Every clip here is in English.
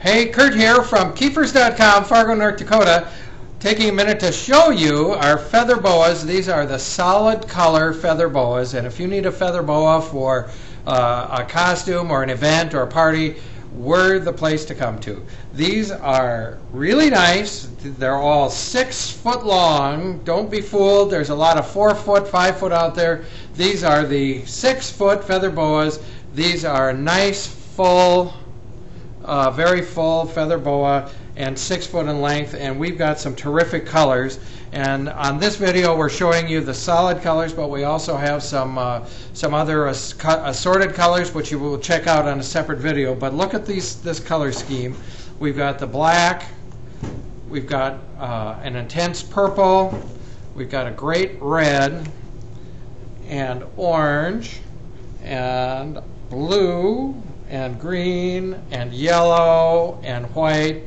Hey, Kurt here from Kiefers.com, Fargo, North Dakota, taking a minute to show you our feather boas. These are the solid color feather boas, and if you need a feather boa for a costume or an event or a party, we're the place to come to. These are really nice. They're all 6 foot long. Don't be fooled. There's a lot of 4 foot, 5 foot out there. These are the 6 foot feather boas. These are nice, full, very full feather boa, and 6 foot in length, and we've got some terrific colors. And on this video we're showing you the solid colors, but we also have some other assorted colors which you will check out on a separate video. But look at this color scheme. We've got the black, we've got an intense purple, we've got a great red and orange and blue and green and yellow and white,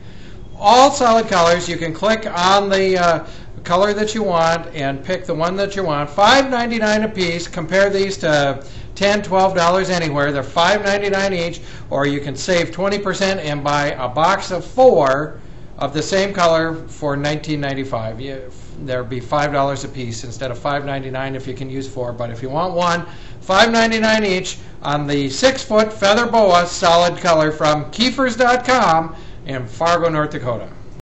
all solid colors. You can click on the color that you want and pick the one that you want. $5.99 a piece. Compare these to $10, $12 anywhere. They're $5.99 each, or you can save 20% and buy a box of 4 of the same color for $19.95. There'll be $5 a piece instead of $5.99 if you can use 4. But if you want one, $5.99 each on the 6 foot feather boa solid color from Kiefers.com in Fargo, North Dakota.